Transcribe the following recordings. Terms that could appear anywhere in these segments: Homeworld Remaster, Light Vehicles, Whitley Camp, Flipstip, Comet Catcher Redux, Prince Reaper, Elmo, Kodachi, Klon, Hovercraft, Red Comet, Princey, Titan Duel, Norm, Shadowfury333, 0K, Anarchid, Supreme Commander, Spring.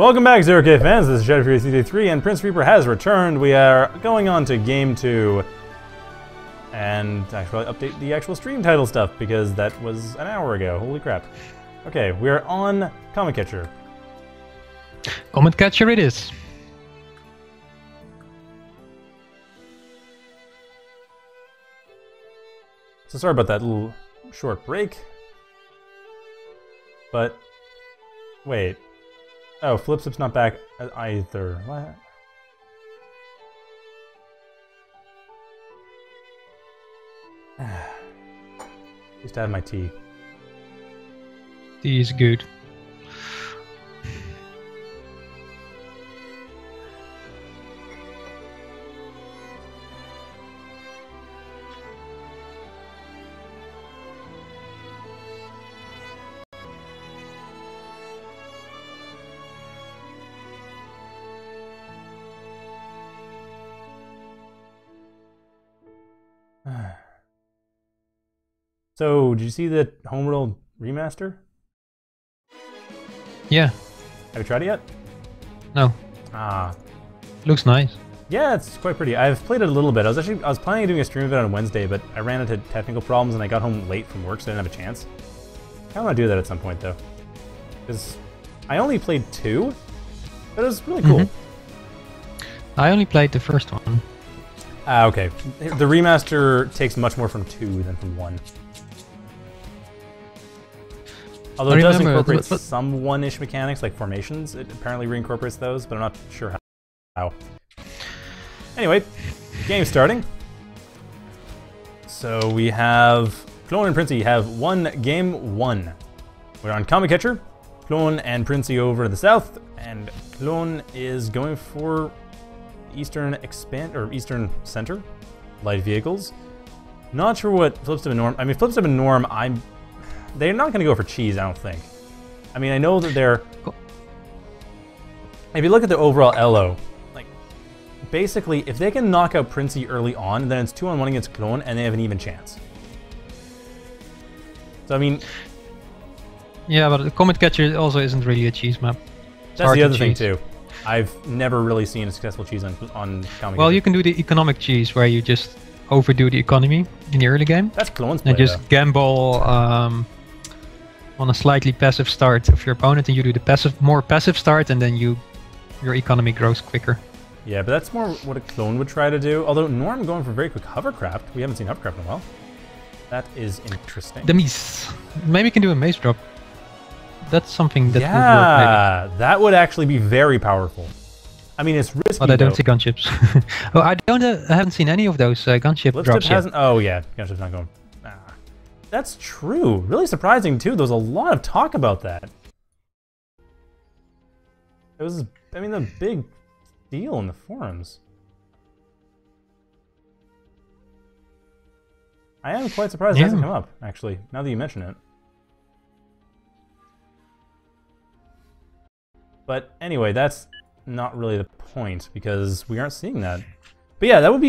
Welcome back, 0K fans. This is Shadowfury333, and Prince Reaper has returned. We are going on to Game 2. And I should probably update the actual stream title stuff, because that was an hour ago. Holy crap. Okay, we are on Comet Catcher. Comet Catcher it is. So sorry about that little short break. But, wait. Oh, Flipstip's not back either. What? Used to have my tea. Tea is good. So, did you see the Homeworld Remaster? Yeah. Have you tried it yet? No. Ah. Looks nice. Yeah, it's quite pretty. I've played it a little bit. I was planning on doing a stream of it on Wednesday, but I ran into technical problems and I got home late from work, so I didn't have a chance. I want to do that at some point, though. Because I only played 2, but it was really cool. I only played the first one. Ah, okay. The remaster takes much more from 2 than from 1. Although it does incorporate some one-ish mechanics, like formations. It apparently reincorporates those, but I'm not sure how. Anyway, game starting. So we have... Klon and Princey have Game 1. We're on Comet Catcher. Klon and Princey over to the south. And Klon is going for Eastern Center. Light vehicles. Not sure what Flipstip and Norm... I mean, Flipstip and Norm, they're not going to go for cheese, I don't think. I mean, I know that they're... If you look at the overall elo, like, basically, if they can knock out Princey early on, then it's 2-on-1 against Klon, and they have an even chance. So, I mean... Yeah, but the Comet Catcher also isn't really a cheese map. That's the other thing, too. I've never really seen a successful cheese on Comet. Well, you can do the economic cheese, where you just overdo the economy in the early game. That's Klon's play, and just gamble... on a slightly passive start of your opponent, and you do the more passive start, and then your economy grows quicker. Yeah, but that's more what a Klon would try to do. Although Norm going for very quick hovercraft. We haven't seen hovercraft in a while. That is interesting. The maze. Maybe we can do a maze drop. That's something that would work. Yeah, that would actually be very powerful. I mean, it's risky. But I don't see gunships. Oh, I haven't seen any of those gunship drops yet. Oh yeah, gunship's not going. That's true. Really surprising, too. There was a lot of talk about that. It was, I mean, a big deal in the forums. I am quite surprised it hasn't come up, actually, now that you mention it. But anyway, that's not really the point, because we aren't seeing that. But yeah, that would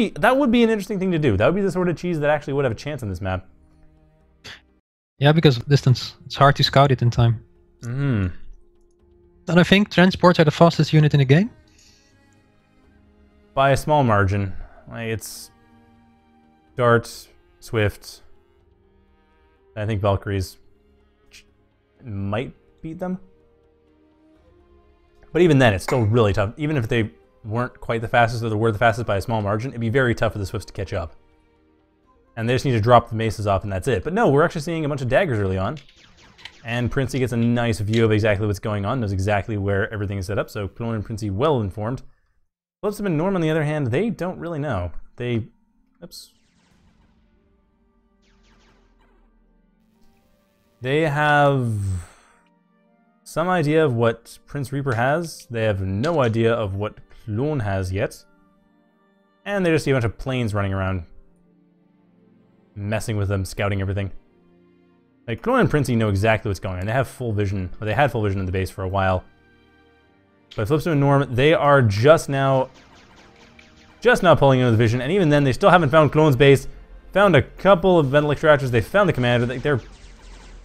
be an interesting thing to do. That would be the sort of cheese that actually would have a chance in this map. Yeah, because of distance. It's hard to scout it in time. Mm. And I think transports are the fastest unit in the game? By a small margin. Like, it's... Dart, Swift... I think Valkyries... might beat them? But even then, it's still really tough. Even if they weren't quite the fastest, or they were the fastest by a small margin, it'd be very tough for the Swifts to catch up. And they just need to drop the maces off and that's it. But no, we're actually seeing a bunch of daggers early on. And Princey gets a nice view of exactly what's going on, knows exactly where everything is set up, so Klon and Princey well informed. Flipstip and Norm, on the other hand, they don't really know. They... Oops. They have... some idea of what Prince Reaper has. They have no idea of what Klon has yet. And they just see a bunch of planes running around, messing with them, scouting everything. Like, Klon and Princey know exactly what's going on. They have full vision, or they had full vision in the base for a while. But Flipstone and Norm, they are just now pulling into the vision, and even then, they still haven't found Klon's base. Found a couple of Ventral Extractors, they found the Commander. They're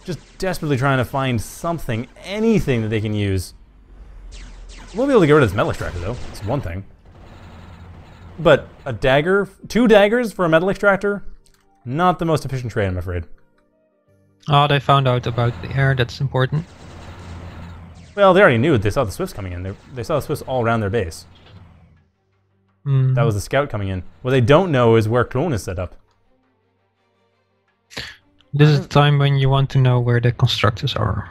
just desperately trying to find something, anything that they can use. We'll be able to get rid of this metal extractor, though. It's one thing. But a dagger, 2 daggers for a metal extractor? Not the most efficient trade, I'm afraid. Oh, they found out about the air. That's important. Well, they already knew. They saw the Swifts coming in. They saw the Swifts all around their base. Mm. That was the scout coming in. What they don't know is where Klon is set up. This is the time when you want to know where the constructors are.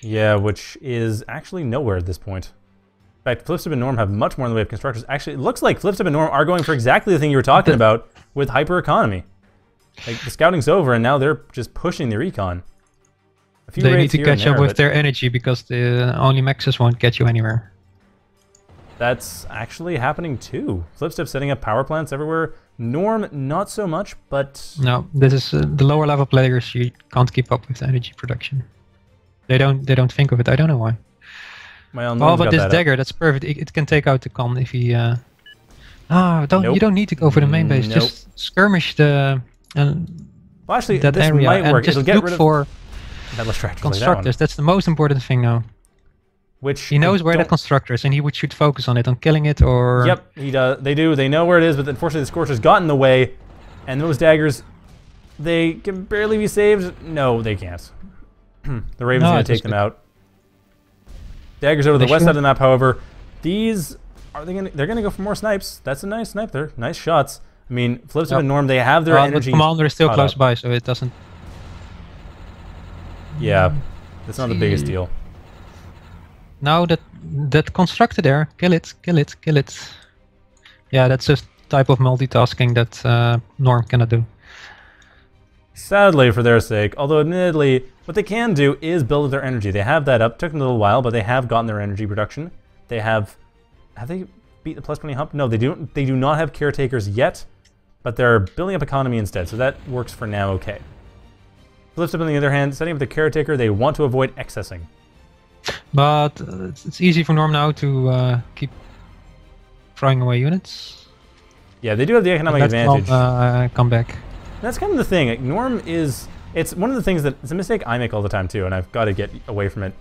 Yeah, which is actually nowhere at this point. In fact, Flipstip and Norm have much more in the way of constructors. Actually, it looks like Flipstip and Norm are going for exactly the thing you were talking about with hyper economy. Like, the scouting's over, and now they're just pushing their econ. They need to catch up with their energy, because the only maxes won't get you anywhere. That's actually happening too. Flipstip setting up power plants everywhere. Norm, not so much, but... No, this is the lower level players. You can't keep up with energy production. They don't think of it. I don't know why. Well, oh, but this dagger, that's perfect. It can take out the con if he... You don't need to go for the main base. Nope. Just skirmish the... well, actually, that this area might work. Just it'll get look rid of for constructors. Like that, that's the most important thing now. Which he knows where the constructor is, and he should focus on it, on killing it, or... Yep, he does. They do. They know where it is, but unfortunately the Scorcher's got in the way, and those daggers, they can barely be saved. No, they can't. The Raven's going to take them out. Daggers over the west side of the map, however. These, they're going to go for more snipes. That's a nice snipe there. Nice shots. I mean, Flipstip and Norm, they have their energy. The Commander is still close by, so it doesn't... Yeah, that's not the biggest deal. Now that constructor there, kill it, kill it, kill it. Yeah, that's a type of multitasking that Norm cannot do. Sadly for their sake, although admittedly, what they can do is build their energy. They have that up. Took them a little while, but they have gotten their energy production. They have they beat the +20 hump? No, they do not have caretakers yet, but they're building up economy instead, so that works for now okay. Flipstip on the other hand, setting up the caretaker, they want to avoid excessing. But it's easy for Norm now to keep throwing away units. Yeah, they do have the economic advantage. Come back. That's kind of the thing. Like, Norm is... It's one of the things that... It's a mistake I make all the time, too, and I've got to get away from it.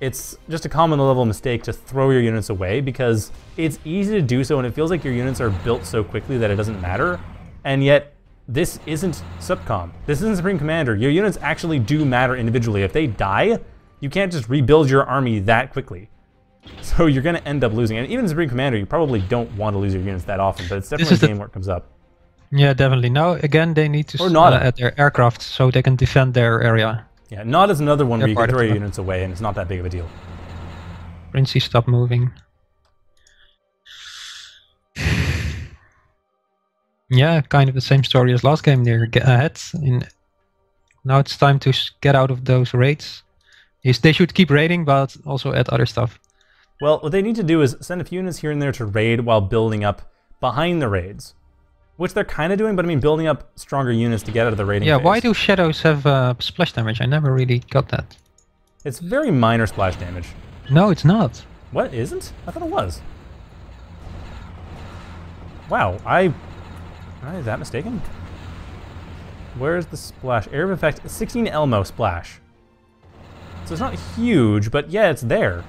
It's just a common level mistake to throw your units away, because it's easy to do so, and it feels like your units are built so quickly that it doesn't matter. And yet, this isn't Subcom. This isn't Supreme Commander. Your units actually do matter individually. If they die, you can't just rebuild your army that quickly. So you're going to end up losing. And even Supreme Commander, you probably don't want to lose your units that often, but it's definitely a game where it comes up. Yeah, definitely. Now, again, they need to at their aircraft so they can defend their area. Yeah, not as another one where you can throw your units away and it's not that big of a deal. Princey, stop moving. Yeah, kind of the same story as last game. They're ahead. Now it's time to get out of those raids. They should keep raiding, but also add other stuff. Well, what they need to do is send a few units here and there to raid while building up behind the raids. Which they're kind of doing, but I mean building up stronger units to get out of the raiding phase. Why do shadows have splash damage? I never really got that. It's very minor splash damage. No, it's not. What, isn't? I thought it was. Wow, I is that mistaken? Where's the splash? Area of effect, 16 Elmo splash. So it's not huge, but yeah, it's there.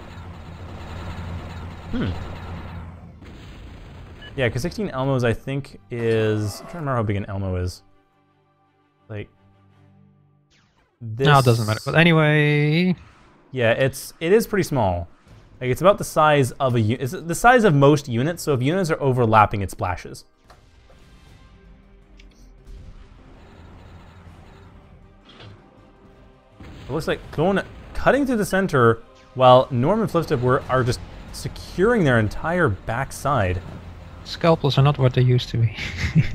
Yeah, because 16 Elmos, I think, is... I'm trying to remember how big an Elmo is. Like... This... No, it doesn't matter. But anyway... Yeah, it is pretty small. Like, it's about the size of a unit. It's the size of most units, so if units are overlapping, it splashes. It looks like Klon cutting through the center, while Norm and Flipstip are just securing their entire backside. Scalpels are not what they used to be.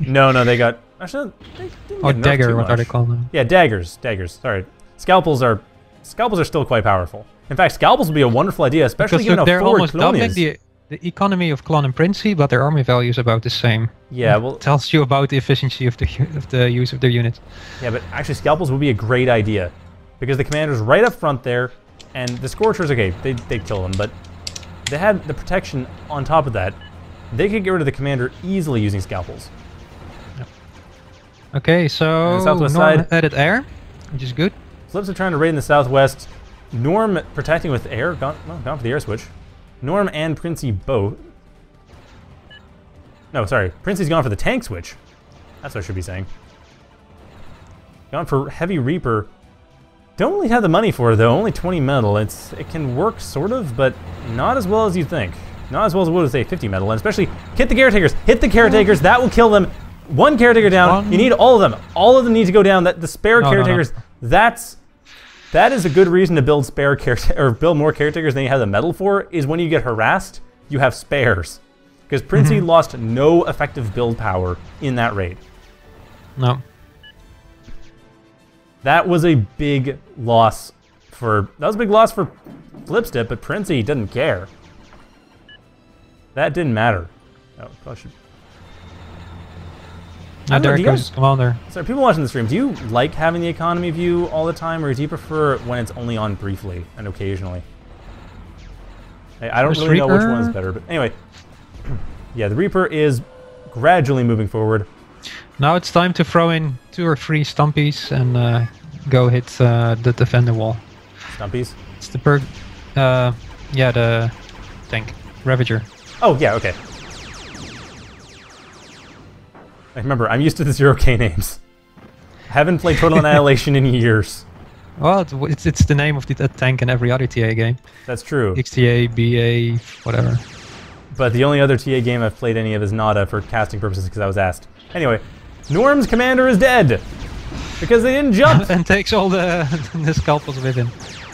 no, they got... Actually, they didn't get dagger, what are they called now? Yeah, daggers, sorry. Scalpels are still quite powerful. In fact, scalpels would be a wonderful idea, especially because, look, they're almost doubling the economy of Klon and Princey, but their army value is about the same. Yeah, well... It tells you about the efficiency of the use of their unit. Yeah, but actually scalpels would be a great idea, because the commander's right up front there, and the Scorchers, okay, they kill them, but they had the protection on top of that. They could get rid of the commander easily using scalpels. Yep. Okay, so Norm added air, which is good. Flips are trying to raid in the southwest. Norm protecting with air, gone for the air switch. Norm and Princey both. No, sorry. Princey's gone for the tank switch. That's what I should be saying. Gone for Heavy Reaper. Don't really have the money for it, though. Only 20 metal. It can work, sort of, but not as well as you think. Not as well as what would say 50 metal. And especially, hit the caretakers. Hit the caretakers. That will kill them. One caretaker down. You need all of them. All of them need to go down. That the spare caretakers. That is a good reason to build spare or build more caretakers than you have the metal for. Is when you get harassed, you have spares. Because Princey lost no effective build power in that raid. No. That was a big loss for Flipstip, but Princey didn't care. That didn't matter. Oh, I should. I don't know, so people watching the stream, do you like having the economy view all the time, or do you prefer when it's only on briefly and occasionally? I don't really know which one's better, but anyway. Yeah, the Reaper is gradually moving forward. Now it's time to throw in 2 or 3 stumpies and go hit the defender wall. Stumpies? It's the perk. Yeah, the tank. Ravager. Oh, yeah, okay. Remember, I'm used to the 0k names. I haven't played Total Annihilation in years. Well, it's the name of the tank in every other TA game. That's true. XTA, BA, whatever. But the only other TA game I've played any of is Nada for casting purposes because I was asked. Anyway, Norm's commander is dead! Because they didn't jump! And takes all the scalpels with him.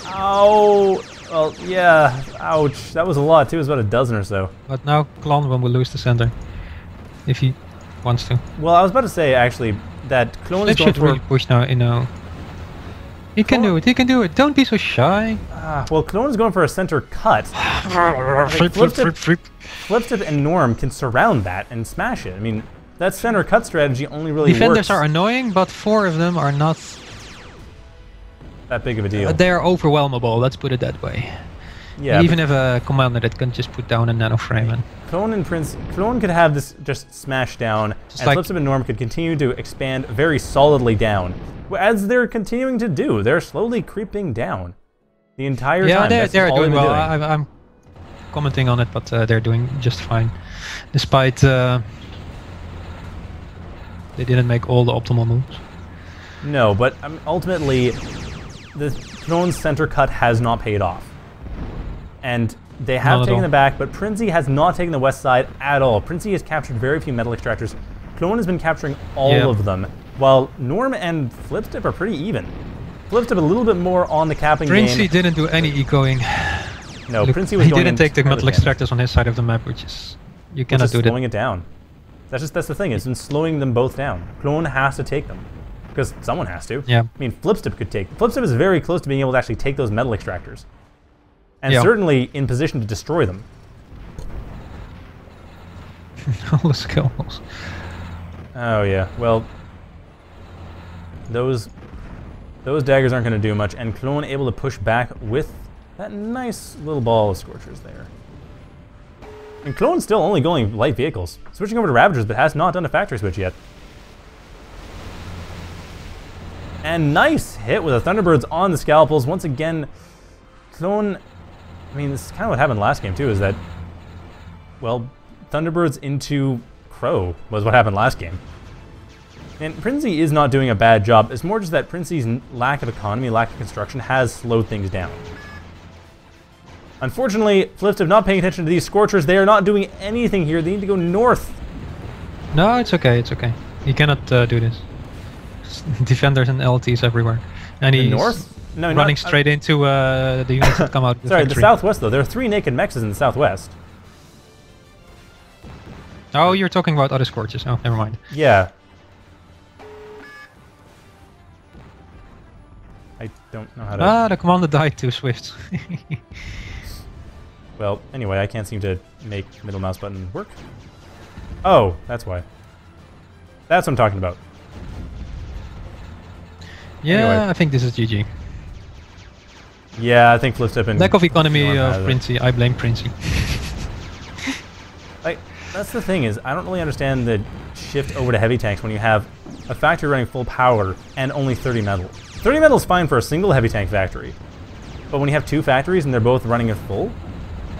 Ow! Well, yeah. Ouch. That was a lot too. It was about a dozen or so. But now Klon will lose the center. If he wants to. Well, I was about to say actually that Klon is going to really push now. You know, he can do it. He can do it. Don't be so shy. Well, Klon is going for a center cut. Flipstip and Norm can surround that and smash it. I mean, that center cut strategy only really works. Defenders are annoying, but 4 of them are not that big of a deal. They are overwhelmable. Let's put it that way. Yeah. Even if a commander that can just put down a nano frame and Klon could have this just smash down, just and like Flipstip and Norm could continue to expand very solidly down, as they're continuing to do. They're slowly creeping down the entire time. Yeah, they're doing well. I'm commenting on it, but they're doing just fine, despite they didn't make all the optimal moves. No, but ultimately, the Klon's center cut has not paid off. And they have taken them back, but Princey has not taken the west side at all. Princey has captured very few metal extractors. Klon has been capturing all of them, while Norm and Flipstip are pretty even. Flipstip a little bit more on the capping game. Princey didn't do any ecoing. No, Princey was going in. He didn't take the metal extractors on his side of the map, which is... You cannot do that. Slowing it down. That's the thing, it's in slowing them both down. Klon has to take them, because someone has to. Yeah. I mean, Flipstip could take... Flipstip is very close to being able to actually take those metal extractors. And certainly in position to destroy them. All the skills. Oh yeah, well... Those daggers aren't going to do much, and Klon able to push back with that nice little ball of Scorchers there. And Klon's still only going light vehicles. Switching over to Ravagers, but has not done a factory switch yet. And nice hit with the Thunderbirds on the Scalpels. Once again, Klon... I mean, this is kind of what happened last game, too, is that, well, Thunderbirds into Crow was what happened last game. And Princey is not doing a bad job. It's more just that Princey's lack of economy, lack of construction, has slowed things down. Unfortunately, Flipstip not paying attention to these Scorchers. They are not doing anything here. They need to go north. No, it's okay, it's okay. You cannot do this. Defenders and LTs everywhere. And he's north? No, running straight into the units that come out. Sorry, the southwest though. There are 3 naked mexes in the southwest. Oh, you're talking about other Scorches. Oh, never mind. Yeah. I don't know how to... Ah, the commander died too swift. Well, anyway, I can't seem to make middle mouse button work. Oh, that's why. That's what I'm talking about. Yeah, anyway. I think this is GG. Yeah, I think Flipstip and... Lack of economy of Princey. I blame Princey. That's the thing is, I don't really understand the shift over to heavy tanks when you have a factory running full power and only 30 metal. 30 metal is fine for a single heavy tank factory. But when you have 2 factories and they're both running at full,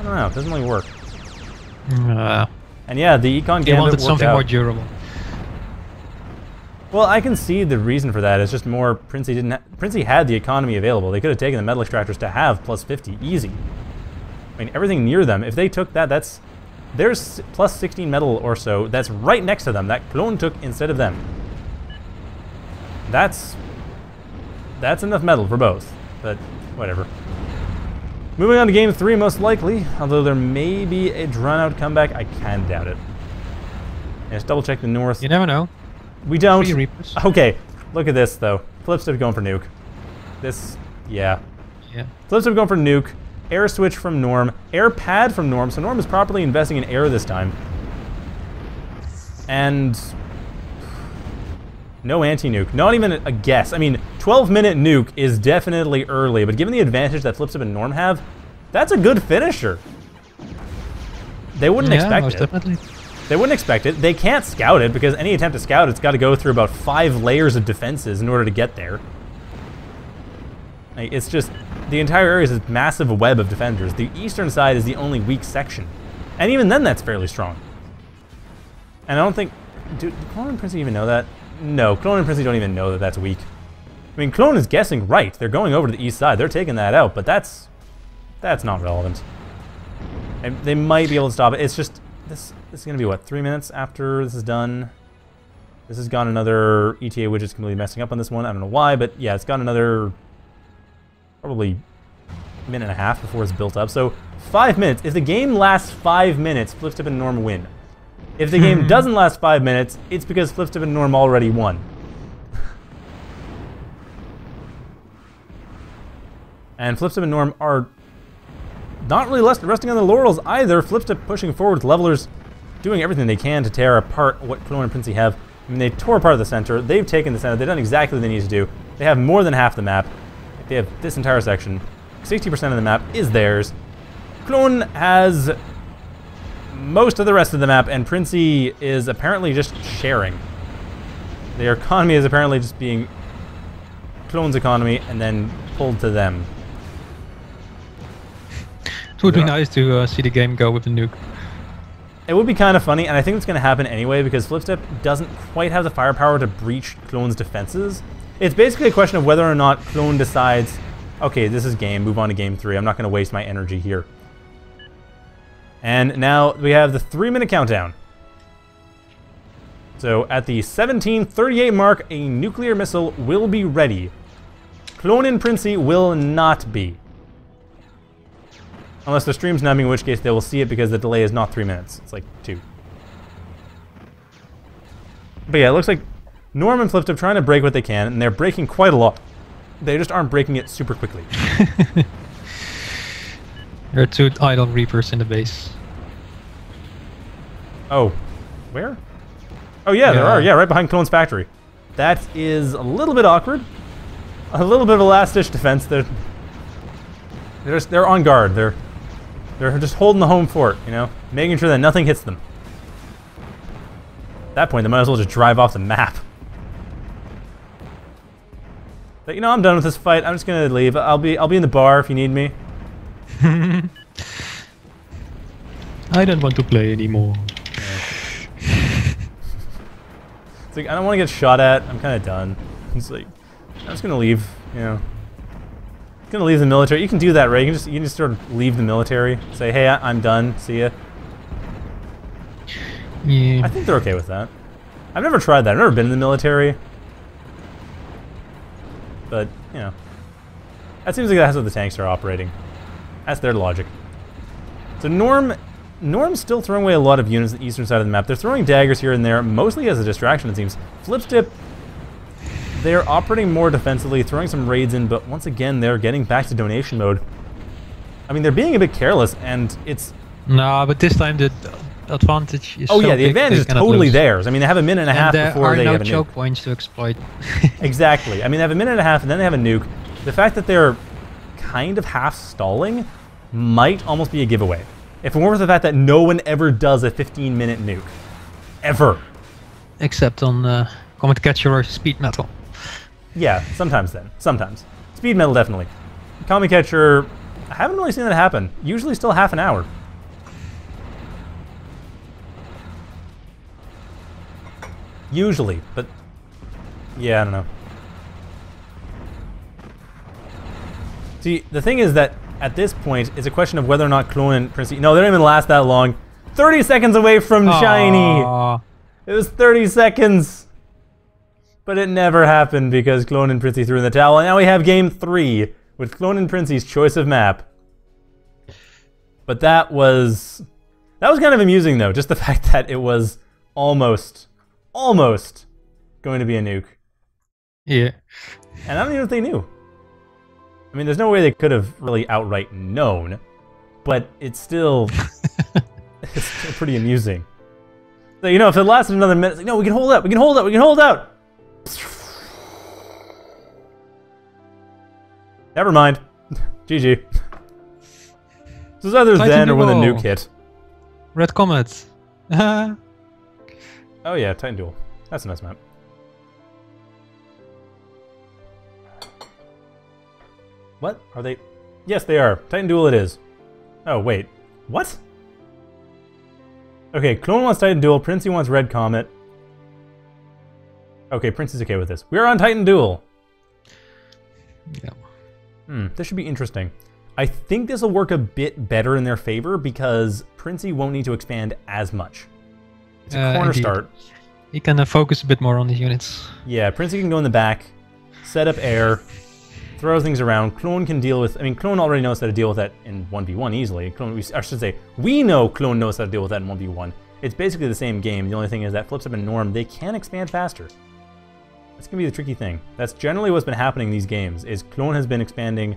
I don't know, it doesn't really work. And yeah, the Econ Gambit wanted something more durable. Well, I can see the reason for that. It's just more Princey didn't. Princey had the economy available. They could have taken the metal extractors to have plus 50 easy. I mean, everything near them. If they took that, that's there's plus 16 metal or so. That's right next to them. That Klon took instead of them. That's enough metal for both. But whatever. Moving on to game 3, most likely. Although there may be a drawn-out comeback, I can doubt it. Let's double check the north. You never know. We don't. Okay, look at this though. Flipstip going for nuke. This, yeah. Yeah. Flipstip going for nuke. Air switch from Norm. Air pad from Norm. So Norm is properly investing in air this time. And no anti-nuke. Not even a guess. I mean, 12-minute nuke is definitely early, but given the advantage that Flipstip and Norm have, that's a good finisher. They wouldn't expect it. Definitely. They wouldn't expect it. They can't scout it because any attempt to scout it's got to go through about 5 layers of defenses in order to get there. It's just the entire area is a massive web of defenders. The eastern side is the only weak section, and even then that's fairly strong. And I don't think do Klon and Princey even know that? No, Klon and Princey don't even know that that's weak. I mean, Klon is guessing right. They're going over to the east side. They're taking that out, but that's not relevant. And they might be able to stop it. It's just. This is going to be, what, 3 minutes after this is done? This has got another... ETA widget's completely messing up on this one. I don't know why, but yeah, it's got another... probably minute and a half before it's built up. So, 5 minutes. If the game lasts 5 minutes, Flipstip and Norm win. If the game doesn't last 5 minutes, it's because Flipstip and Norm already won. And Flipstip and Norm are... not really resting on the laurels either. Flipstip pushing forward with levelers, doing everything they can to tear apart what Klon and Princey have. I mean, they tore apart the center. They've taken the center. They've done exactly what they need to do. They have more than half the map. They have this entire section. 60% of the map is theirs. Klon has most of the rest of the map, and Princey is apparently just sharing. Their economy is apparently just being Klon's economy and then pulled to them. It would be nice to see the game go with the nuke. It would be kind of funny, and I think it's going to happen anyway because Flipstip doesn't quite have the firepower to breach Klon's defenses. It's basically a question of whether or not Klon decides, okay, this is game, move on to game 3. I'm not going to waste my energy here. And now we have the 3-minute countdown. So at the 17:38 mark, a nuclear missile will be ready. Klon and Princey will not be. Unless the stream's numbing, in which case they will see it because the delay is not 3 minutes. It's like 2. But yeah, it looks like Norm and Flipstip trying to break what they can, and they're breaking quite a lot. They just aren't breaking it super quickly. There are 2 idle Reapers in the base. Oh. Where? Oh yeah, there are. Yeah, right behind Klon's factory. That is a little bit awkward. A little bit of a last-ditch defense. They're on guard. They're just holding the home fort, you know? Making sure that nothing hits them. At that point, they might as well just drive off the map. But, you know, I'm done with this fight. I'm just gonna leave. I'll be in the bar if you need me. I don't want to play anymore. It's like, I don't want to get shot at. I'm kind of done. It's like, I'm just gonna leave, you know? Gonna leave the military. You can do that, right? You can just sort of leave the military. Say, hey, I'm done. See ya. Yeah. I think they're okay with that. I've never tried that. I've never been in the military. But you know, that seems like that's how the tanks are operating. That's their logic. So Norm's still throwing away a lot of units on the eastern side of the map. They're throwing daggers here and there, mostly as a distraction, it seems. Flipstip. They're operating more defensively, throwing some raids in, but once again, they're getting back to donation mode. I mean, they're being a bit careless, and it's... No, but this time the advantage is the advantage is totally theirs. I mean, they have a minute and a half before they have a nuke. There are no choke points to exploit. Exactly. I mean, they have a minute and a half, and then they have a nuke. The fact that they're kind of half-stalling might almost be a giveaway. If it weren't for the fact that no one ever does a 15-minute nuke. Ever. Except on Comet Catcher or Speed Metal. Yeah, sometimes then. Sometimes. Speed Metal, definitely. Comet Catcher, I haven't really seen that happen. Usually still half an hour. Usually, but yeah, I don't know. See, the thing is that at this point, it's a question of whether or not Klon and Princey... No, they don't even last that long. 30 seconds away from Shiny! Aww. It was 30 seconds! But it never happened because Klon and Princey threw in the towel. And now we have Game 3 with Klon and Princey's choice of map. But that was... That was kind of amusing, though. Just the fact that it was almost going to be a nuke. Yeah. And I don't even think they knew. I mean, there's no way they could have really outright known, but it's still, it's still pretty amusing. So, you know, if it lasted another minute, it's like, no, we can hold out, we can hold out, we can hold out! Never mind. GG. This is either then or when the nuke hit. Red Comet. Oh yeah, Titan Duel. That's a nice map. What? Are they? Yes, they are. Titan Duel it is. Oh, wait. What? Okay, Klon wants Titan Duel, Princey wants Red Comet. Okay, Princey's okay with this. We're on Titan Duel! Yeah. Hmm, this should be interesting. I think this will work a bit better in their favor because Princey won't need to expand as much. It's a corner start. He can focus a bit more on the units. Yeah, Princey can go in the back, set up air, throw things around. Klon can deal with... I mean, Klon already knows how to deal with that in 1v1 easily. Klon, I should say, we know Klon knows how to deal with that in 1v1. It's basically the same game. The only thing is that Flipstip and Norm, they can expand faster. That's going to be the tricky thing. That's generally what's been happening in these games, is Klon has been expanding,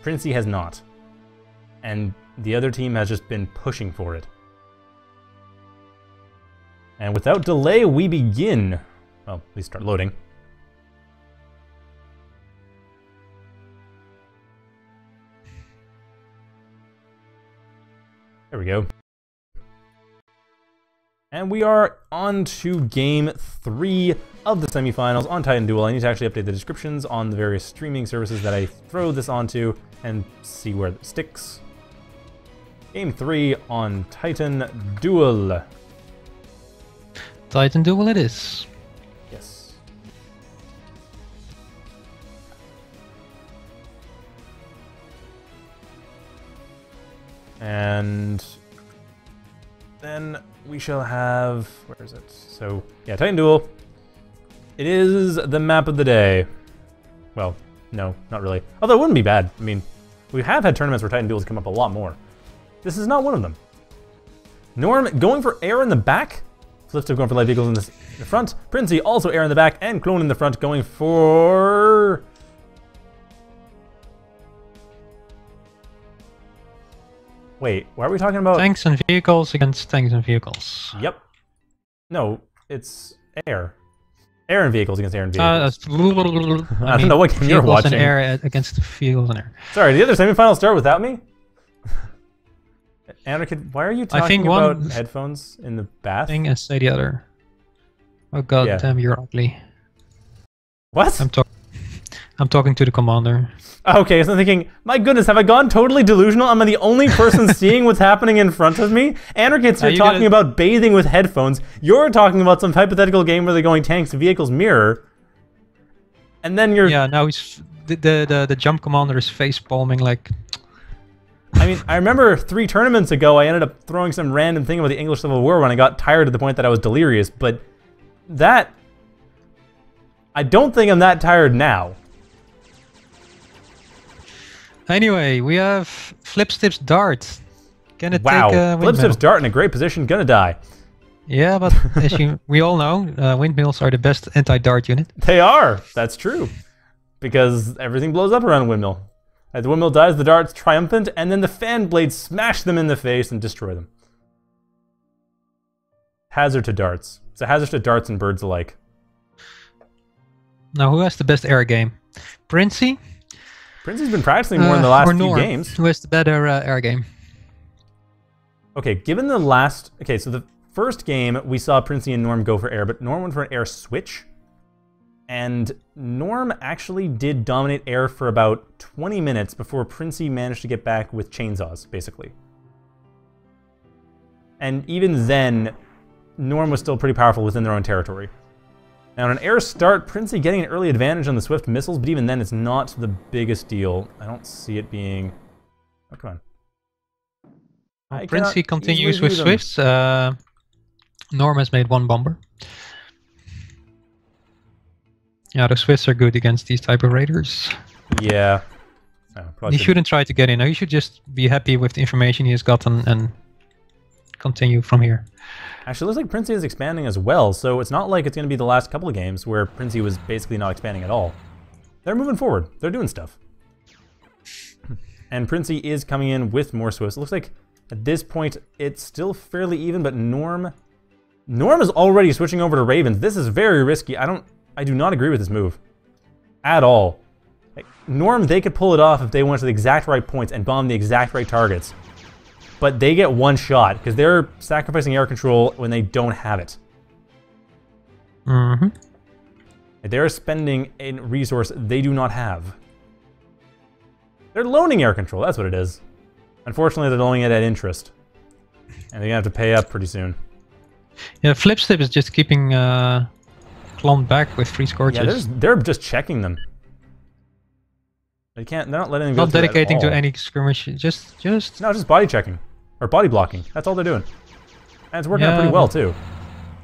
Princey has not. And the other team has just been pushing for it. And without delay, we begin. Well, at least start loading. There we go. And we are on to Game 3 of the semifinals on Titan Duel. I need to actually update the descriptions on the various streaming services that I throw this onto and see where it sticks. Game 3 on Titan Duel. Titan Duel it is. Yes. And then we shall have... Where is it? So, yeah, Titan Duel. It is the map of the day. Well, no, not really. Although it wouldn't be bad. I mean, we have had tournaments where Titan Duels come up a lot more. This is not one of them. Norm going for air in the back. Flipstip going for light vehicles in the front. Princey also air in the back, and Klon in the front going for... Wait, why are we talking about... Tanks and vehicles against tanks and vehicles. Yep. No, it's air. Air and vehicles against air and vehicles. I don't know what game you're watching. And air against vehicles and air. Sorry, the other semifinals start without me? Anarchid, why are you talking about headphones in the bath? Thing and say the other. Oh god damn, you're ugly. What? I'm talking to the commander. Okay, so I'm thinking, my goodness, have I gone totally delusional? Am I the only person seeing what's happening in front of me? Anarchists are talking about bathing with headphones. You're talking about some hypothetical game where they're going tanks, vehicles, mirror. And then you're... Yeah, now he's... The jump commander is face palming like... I mean, I remember 3 tournaments ago I ended up throwing some random thing about the English Civil War when I got tired to the point that I was delirious, but that... I don't think I'm that tired now. Anyway, we have Flipstip's Dart. Can it take a windmill? Flipstip's Dart in a great position, gonna die. Yeah, but as we all know, windmills are the best anti-dart unit. They are! That's true. Because everything blows up around a windmill. As the windmill dies, the dart's triumphant, and then the fan blades smash them in the face and destroy them. Hazard to darts. It's a hazard to darts and birds alike. Now, who has the best air game? Princey? Princey's been practicing more in the last few games. Who has the better air game? Okay, given the last... Okay, so the first game, we saw Princey and Norm go for air, but Norm went for an air switch. and Norm actually did dominate air for about 20 minutes before Princey managed to get back with chainsaws, basically. And even then, Norm was still pretty powerful within their own territory. Now, on an air start, Princey getting an early advantage on the Swift missiles, but even then, it's not the biggest deal. I don't see it being... Oh, come on. Well, Princey continues with Swifts. Norm has made one bomber. Yeah, the Swifts are good against these type of raiders. Yeah. He shouldn't try to get in. He should just be happy with the information he has gotten and continue from here. Actually, it looks like Princey is expanding as well, so it's not like it's going to be the last couple of games where Princey was basically not expanding at all. They're moving forward. They're doing stuff. And Princey is coming in with more Swifts. It looks like at this point it's still fairly even, but Norm is already switching over to Ravens. This is very risky. I do not agree with this move at all. Like, Norm, they could pull it off if they went to the exact right points and bomb the exact right targets. But they get one shot, because they're sacrificing air control when they don't have it. Mm-hmm. They're spending a resource they do not have. They're loaning air control, that's what it is. Unfortunately, they're loaning it at interest. And they're going to have to pay up pretty soon. Yeah, Flipstip is just keeping Klon back with free scorches. Yeah, they're just checking them. They're not letting them go. Not dedicating to any skirmish. Just body checking or body blocking. That's all they're doing, and it's working out pretty well too.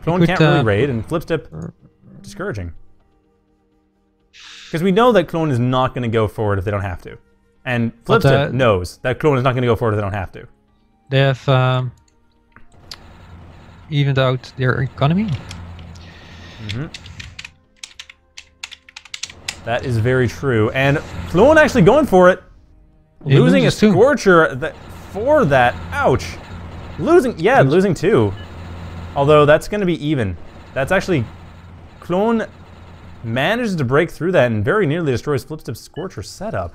Klon can't really raid, and Flipstip discouraging, because we know that Klon is not going to go forward if they don't have to, and Flipstip knows that Klon is not going to go forward if they don't have to. They have evened out their economy. Mm-hmm. That is very true, and Klon actually going for it, losing a Scorcher for that. Ouch! Losing two. Although that's going to be even. That's actually Klon manages to break through that and very nearly destroys Flipstip's Scorcher setup.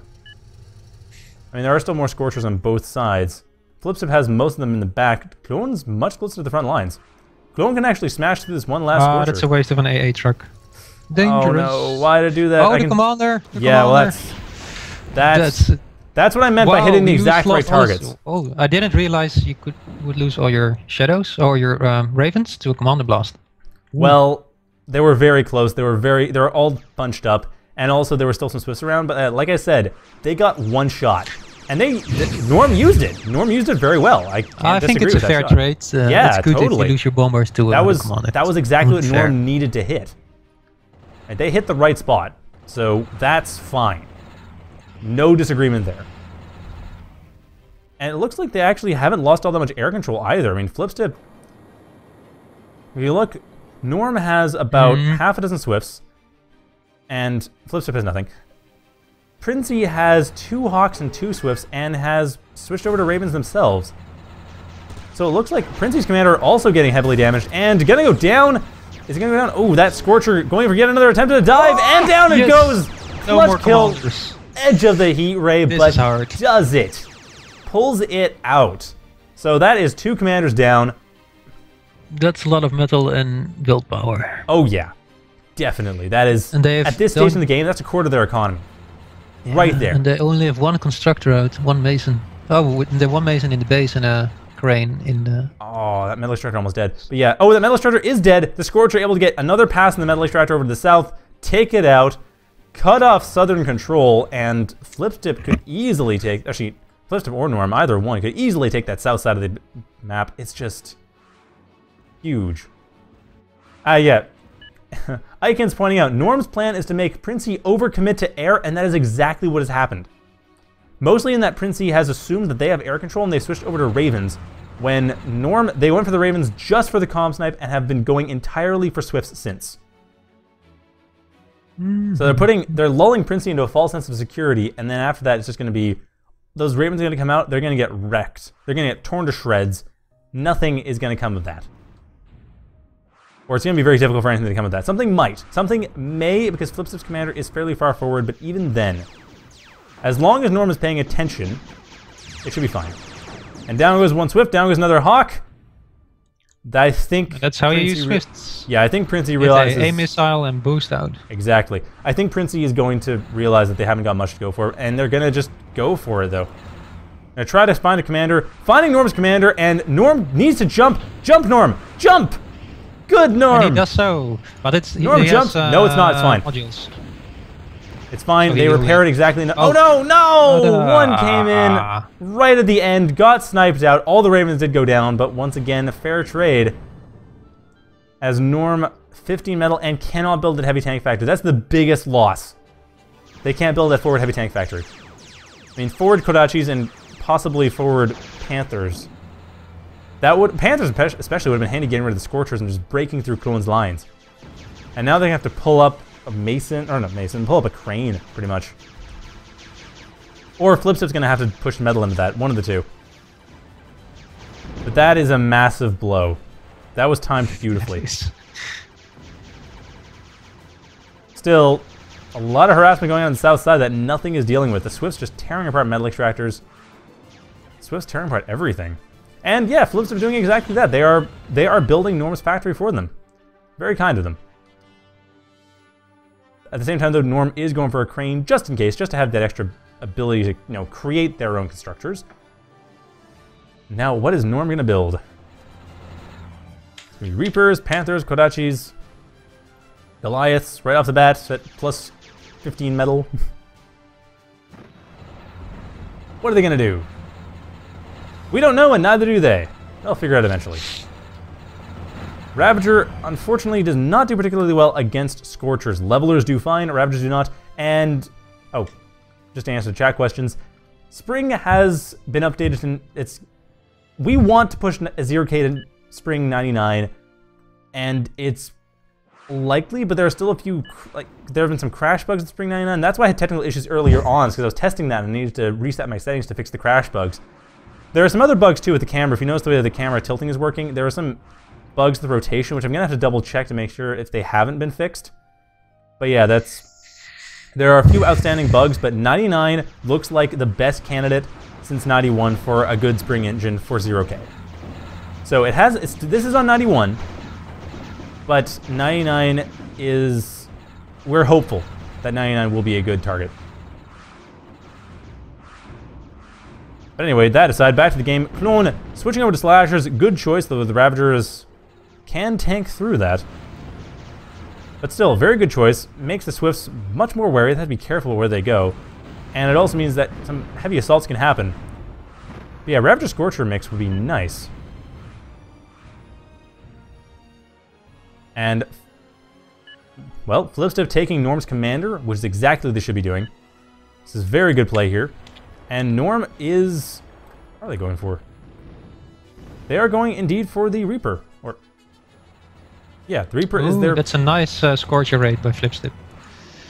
I mean, there are still more Scorchers on both sides. Flipstip has most of them in the back. Klon's much closer to the front lines. Klon can actually smash through this one last Scorcher. That's a waste of an AA truck. Dangerous. Oh no, why did I do that? Oh, the commander! Yeah, well that's what I meant by hitting the exact right targets. Oh, I didn't realize you would lose all your shadows, or your ravens, to a commander blast. Well, they were very close, they were all bunched up, and also there were still some Swifts around, but like I said, they got one shot. And Norm used it. Norm used it very well. I think it's a fair trade. Yeah, it's good if you lose your bombers to a commander. That was exactly what Norm needed to hit. And they hit the right spot, so that's fine. No disagreement there. And it looks like they actually haven't lost all that much air control either. I mean, Flipstip... If you look, Norm has about half a dozen Swifts, and Flipstip has nothing. Princey has two Hawks and two Swifts, and has switched over to Ravens themselves. So it looks like Princey's commander also getting heavily damaged, and gonna go down... Is it going to go down? Oh, that Scorcher going for yet another attempt at a dive, and down it goes! No more kill, edge of the heat ray, but does it. Pulls it out. So that is two commanders down. That's a lot of metal and build power. Oh yeah, definitely. That is, and at this stage in the game, that's a quarter of their economy. Yeah, right there. And they only have one constructor out, one mason. Oh, they have one mason in the base and a... Crane in the... Oh, that metal extractor almost dead. But yeah, that metal extractor is dead. The Scorcher able to get another pass in the metal extractor over to the south, take it out, cut off southern control, and Flipstip could easily take... Actually, Flipstip or Norm, either one, could easily take that south side of the map. It's just... huge. Yeah. Icon's pointing out, Norm's plan is to make Princey overcommit to air, and that is exactly what has happened. Mostly in that Princey has assumed that they have air control and they switched over to Ravens. When Norm, they went for the Ravens just for the comm snipe and have been going entirely for Swifts since. Mm-hmm. So they're lulling Princey into a false sense of security, and then after that it's just going to be, those Ravens are going to come out, they're going to get wrecked. They're going to get torn to shreds. Nothing is going to come of that. Or it's going to be very difficult for anything to come of that. Something might. Something may, because Flipstip's commander is fairly far forward, but even then... As long as Norm is paying attention, it should be fine. And down goes one Swift, down goes another Hawk. I think that's how Princey you use fists. Yeah, I think Princey realizes a missile and boost out. Exactly. I think Princey is going to realize that they haven't got much to go for, and they're gonna just go for it though. Now try to find a commander. Finding Norm's commander, and Norm needs to jump. Jump, Norm. Jump. Good, Norm. And he does so, but it's Norm jumps. No, it's not. It's fine. Modules. It's fine. So they repaired exactly. Oh, no, no! One came in right at the end, got sniped out. All the Ravens did go down, but once again, a fair trade. As Norm, 15 metal, and cannot build at Heavy Tank Factory. That's the biggest loss. They can't build at Forward Heavy Tank Factory. I mean, Forward Kodachis and possibly Forward Panthers. That would Panthers especially would have been handy getting rid of the Scorchers and just breaking through Klon's lines. And now they have to pull up a Mason, or not Mason, pull up a Crane, pretty much. Or Flipstip's gonna have to push metal into that, one of the two. But that is a massive blow. That was timed beautifully. Still, a lot of harassment going on the south side that nothing is dealing with. The Swift's just tearing apart metal extractors. Swift's tearing apart everything. And yeah, Flipstip's doing exactly that. They are building Norm's factory for them. Very kind of them. At the same time, though, Norm is going for a Crane just in case, just to have that extra ability to, you know, create their own constructors. Now, what is Norm going to build? It's going to be Reapers, Panthers, Kodachis, Goliaths, right off the bat, at plus 15 metal. What are they going to do? We don't know, and neither do they. They'll figure it out eventually. Ravager, unfortunately, does not do particularly well against Scorchers. Levelers do fine, Ravagers do not, and... Oh, just to answer the chat questions. Spring has been updated, and it's... We want to push 0k to Spring 99, and it's likely, but there are still a few... Like, there have been some crash bugs in Spring 99. That's why I had technical issues earlier on, because I was testing that and needed to reset my settings to fix the crash bugs. There are some other bugs, too, with the camera. If you notice the way the camera tilting is working, there are some... bugs the rotation, which I'm gonna have to double check to make sure if they haven't been fixed. But yeah, that's... There are a few outstanding bugs, but 99 looks like the best candidate since 91 for a good Spring engine for 0k. So it has... this is on 91, but 99 is... We're hopeful that 99 will be a good target. But anyway, that aside, back to the game. Klon switching over to Slashers, good choice, though the Ravagers can tank through that. But still, very good choice. Makes the Swifts much more wary. They have to be careful where they go. And it also means that some heavy assaults can happen. But yeah, Ravager Scorcher mix would be nice. And, well, Flipstip taking Norm's commander, which is exactly what they should be doing. This is very good play here. And Norm is... What are they going for? They are going indeed for the Reaper. Or... Yeah, the Reaper is their... That's a nice Scorcher raid by Flipstip.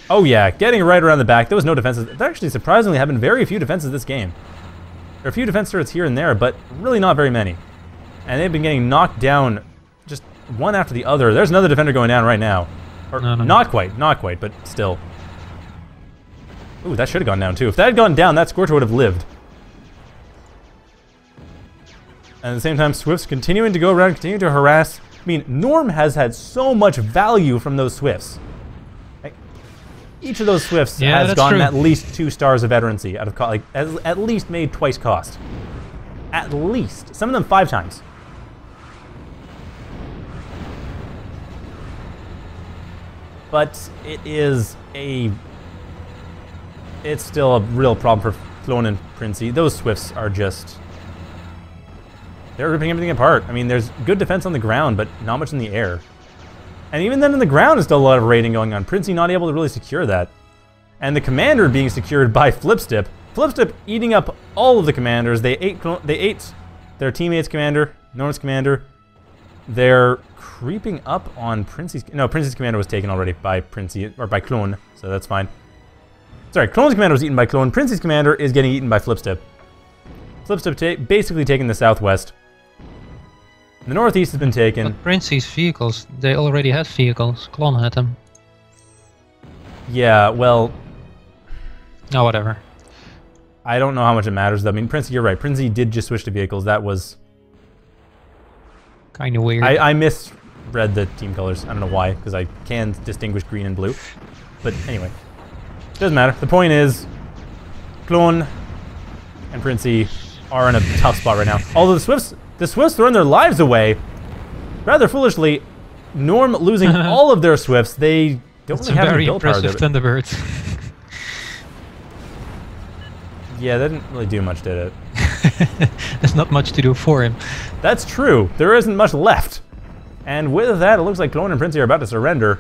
Oh yeah, getting right around the back. There was no defenses. There actually surprisingly have been very few defenses this game. There are a few defense turrets here and there, but really not very many. And they've been getting knocked down just one after the other. There's another defender going down right now. Or not quite, but still. Ooh, that should have gone down too. If that had gone down, that Scorcher would have lived. And at the same time, Swifts continuing to go around, continuing to harass. I mean, Norm has had so much value from those Swifts. Like, each of those Swifts has gotten at least 2 stars of veterancy out of cost. Like, at least made twice cost. At least. Some of them 5 times. But it is a... It's still a real problem for Klon and Princey. Those Swifts are just... They're ripping everything apart. I mean, there's good defense on the ground, but not much in the air. And even then in the ground, there's still a lot of raiding going on. Princey not able to really secure that. And the commander being secured by Flipstip. Flipstip eating up all of the commanders. They ate their teammates' commander, Norm's commander. They're creeping up on Princey's... No, Princey's commander was taken already by Princey, or by Klon, so that's fine. Sorry, Klon's commander was eaten by Klon. Princey's commander is getting eaten by Flipstip. Flipstip basically taking the southwest. The northeast has been taken. But Princey's vehicles, they already had vehicles. Klon had them. Yeah, well... No, whatever. I don't know how much it matters, though. I mean, Princey, you're right. Princey did just switch to vehicles. That was... Kind of weird. I misread the team colors. I don't know why, because I can distinguish green and blue. But anyway, doesn't matter. The point is, Klon and Princey are in a tough spot right now. Although the Swifts throwing their lives away, rather foolishly. Norm losing all of their Swifts. They don't really have any build power. That's very impressive Thunderbirds. Yeah, that didn't really do much, did it? There's not much to do for him. That's true. There isn't much left. And with that, it looks like Klon and Princey are about to surrender.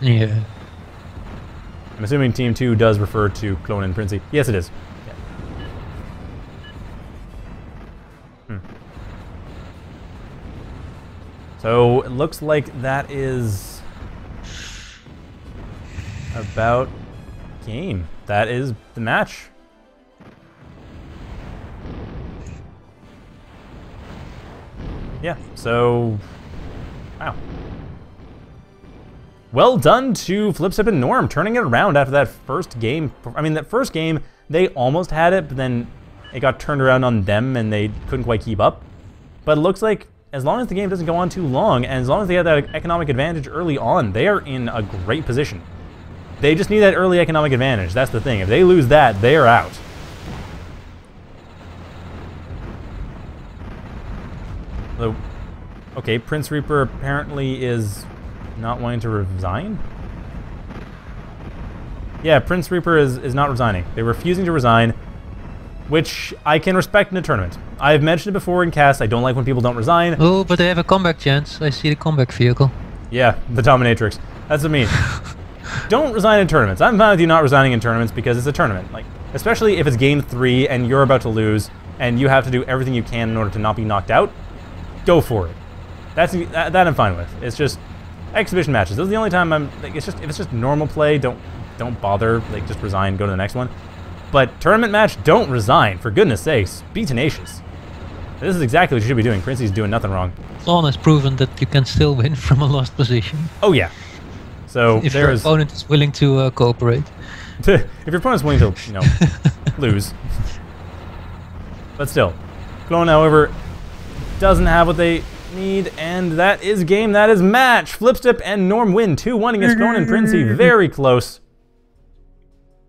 Yeah. I'm assuming Team 2 does refer to Klon and Princey. Yes, it is. Yeah. Hmm. So it looks like that is about game. That is the match. Yeah, so wow. Well done to Flipstip and Norm, turning it around after that first game. I mean, that first game, they almost had it, but then it got turned around on them and they couldn't quite keep up. But it looks like as long as the game doesn't go on too long, and as long as they have that economic advantage early on, they are in a great position. They just need that early economic advantage. That's the thing. If they lose that, they are out. Although, okay, Prince Reaper apparently is not wanting to resign? Yeah, Prince Reaper is not resigning. They're refusing to resign, which I can respect in a tournament. I've mentioned it before in cast, I don't like when people don't resign. Oh, but they have a comeback chance. I see the comeback vehicle. Yeah, the Dominatrix. That's what I mean. Don't resign in tournaments. I'm fine with you not resigning in tournaments because it's a tournament. Like, especially if it's game 3 and you're about to lose and you have to do everything you can in order to not be knocked out, go for it. That I'm fine with. It's just exhibition matches. Those are the only time I'm like, it's just if it's just normal play, don't bother, like just resign, go to the next one. But tournament match, don't resign. For goodness sakes, be tenacious. This is exactly what you should be doing. Princey's doing nothing wrong. Klon has proven that you can still win from a lost position. Oh yeah. So if your opponent is willing to cooperate. If your opponent's willing to, you know, lose. But still, Klon, however, doesn't have what they need, and that is game. That is match. Flipstip and Norm win 2-1 against Klon and Princey. Very close.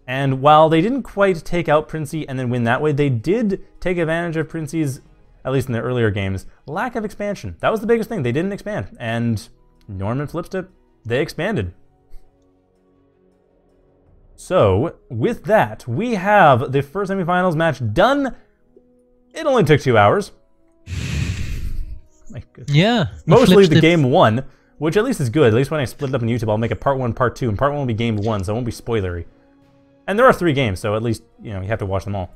And while they didn't quite take out Princey and then win that way, they did take advantage of Princey's, at least in the earlier games, lack of expansion. That was the biggest thing. They didn't expand. And Norm and Flipstip, they expanded. So with that, we have the first semifinals match done. It only took 2 hours. My goodness. Yeah. Mostly the game won, which at least is good. At least when I split it up on YouTube, I'll make a part 1, part 2, and part 1 will be game 1, so it won't be spoilery. And there are 3 games, so at least, you know, you have to watch them all.